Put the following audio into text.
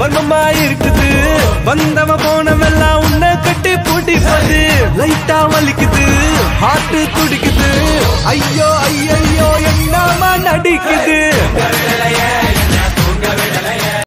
வன்மமா இருக்குது வந்தவ போனவெல்லாம் உன்னை கட்டி பூட்டி போது லைட்டா வலிக்குது ஹார்ட் துடிக்குது ஐயோ